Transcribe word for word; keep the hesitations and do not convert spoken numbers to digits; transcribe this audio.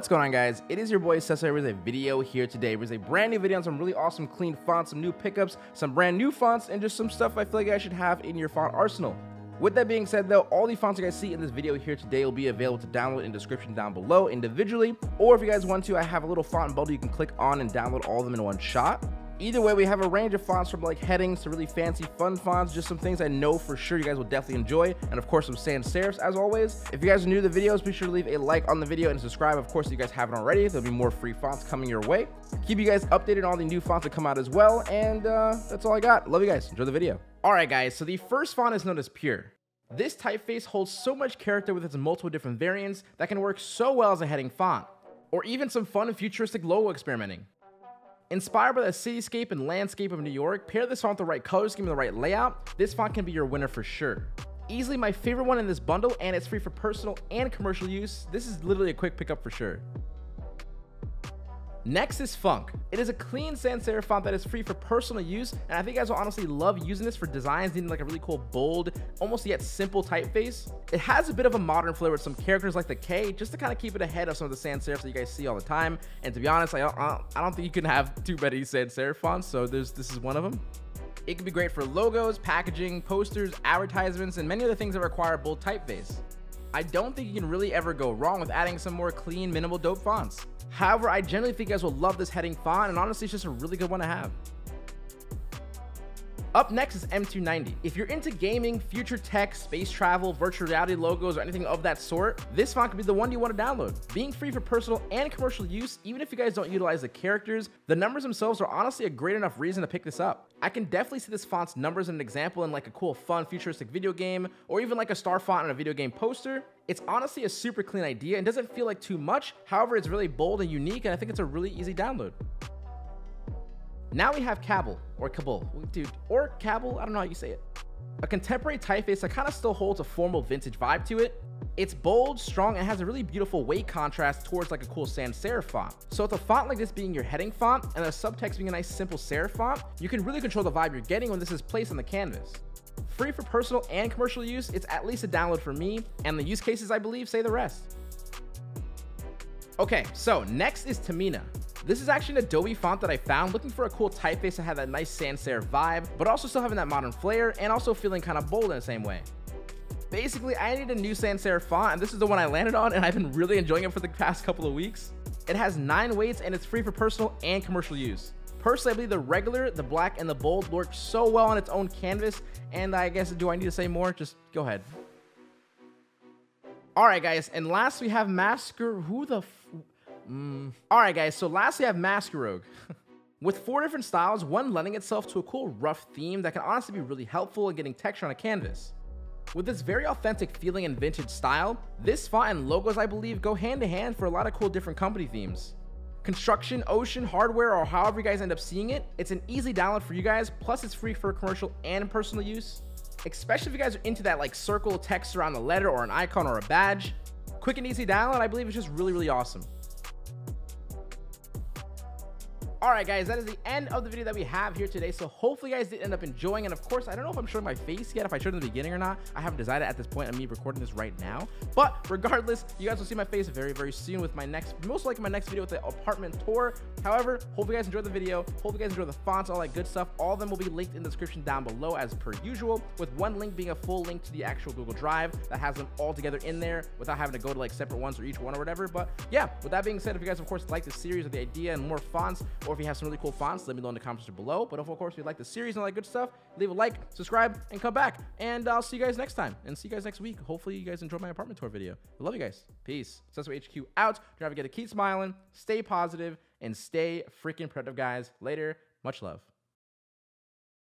What's going on, guys? It is your boy Cesar with a video here today. There's a brand new video on some really awesome clean fonts, some new pickups, some brand new fonts, and just some stuff I feel like I should have in your font arsenal. With that being said though, all the fonts you guys see in this video here today will be available to download in the description down below individually, or if you guys want to, I have a little font bundle you can click on and download all of them in one shot. Either way, we have a range of fonts from like headings to really fancy fun fonts, just some things I know for sure you guys will definitely enjoy, and of course some sans serifs as always. If you guys are new to the videos, be sure to leave a like on the video and subscribe, of course, if you guys haven't already. There'll be more free fonts coming your way. Keep you guys updated on all the new fonts that come out as well, and uh, that's all I got. Love you guys, enjoy the video. All right guys, so the first font is known as Pure. This typeface holds so much character with its multiple different variants that can work so well as a heading font, or even some fun and futuristic logo experimenting. Inspired by the cityscape and landscape of New York, pair this font with the right color scheme and the right layout, this font can be your winner for sure. Easily my favorite one in this bundle, and it's free for personal and commercial use. This is literally a quick pickup for sure. Next is Phonk. It is a clean sans serif font that is free for personal use, and I think you guys will honestly love using this for designs needing like a really cool, bold, almost yet simple typeface. It has a bit of a modern flair with some characters like the K, just to kind of keep it ahead of some of the sans serifs that you guys see all the time. And to be honest, I don't, I don't think you can have too many sans serif fonts, so there's, this is one of them. It can be great for logos, packaging, posters, advertisements, and many other things that require a bold typeface. I don't think you can really ever go wrong with adding some more clean, minimal, dope fonts. However, I generally think you guys will love this heading font, and honestly, it's just a really good one to have. Up next is M two ninety. If you're into gaming, future tech, space travel, virtual reality logos, or anything of that sort, this font could be the one you want to download. Being free for personal and commercial use, even if you guys don't utilize the characters, the numbers themselves are honestly a great enough reason to pick this up. I can definitely see this font's numbers as an example in like a cool, fun, futuristic video game, or even like a star font in a video game poster. It's honestly a super clean idea and doesn't feel like too much. However, it's really bold and unique, and I think it's a really easy download. Now we have Kabal, or Kabul, dude, or Kabal, I don't know how you say it. A contemporary typeface that kind of still holds a formal vintage vibe to it. It's bold, strong, and has a really beautiful weight contrast towards like a cool sans serif font. So with a font like this being your heading font and the subtext being a nice simple serif font, you can really control the vibe you're getting when this is placed on the canvas. Free for personal and commercial use, it's at least a download for me, and the use cases I believe say the rest. Okay, so next is Termina. This is actually an Adobe font that I found looking for a cool typeface that had that nice sans serif vibe, but also still having that modern flair and also feeling kind of bold in the same way. Basically, I needed a new sans serif font, and this is the one I landed on, and I've been really enjoying it for the past couple of weeks. It has nine weights and it's free for personal and commercial use. Personally, I believe the regular, the black, and the bold work so well on its own canvas, and I guess, do I need to say more? Just go ahead. All right, guys, and last we have Masquerouge. Who the f Mm. All right, guys, so lastly, I have Masquerouge. With four different styles, one lending itself to a cool rough theme that can honestly be really helpful in getting texture on a canvas. With this very authentic feeling and vintage style, this font and logos, I believe, go hand to hand for a lot of cool different company themes. Construction, ocean, hardware, or however you guys end up seeing it, it's an easy download for you guys, plus it's free for commercial and personal use, especially if you guys are into that like circle text around a letter or an icon or a badge. Quick and easy download, I believe, is just really, really awesome. All right, guys, that is the end of the video that we have here today. So hopefully you guys did end up enjoying. And of course, I don't know if I'm showing my face yet, if I showed it in the beginning or not. I haven't decided at this point. I'm me recording this right now. But regardless, you guys will see my face very, very soon with my next, most likely my next video with the apartment tour. However, hope you guys enjoyed the video. Hope you guys enjoyed the fonts, all that good stuff. All of them will be linked in the description down below as per usual, with one link being a full link to the actual Google Drive that has them all together in there without having to go to like separate ones or each one or whatever. But yeah, with that being said, if you guys, of course, like the series or the idea and more fonts, or if you have some really cool fonts, let me know in the comments below. But if, of course, you like the series and all that good stuff, leave a like, subscribe, and come back. And I'll see you guys next time. And see you guys next week. Hopefully, you guys enjoyed my apartment tour video. I love you guys. Peace. Seso H Q out. Don't forget to keep smiling, stay positive, and stay freaking productive, guys. Later. Much love.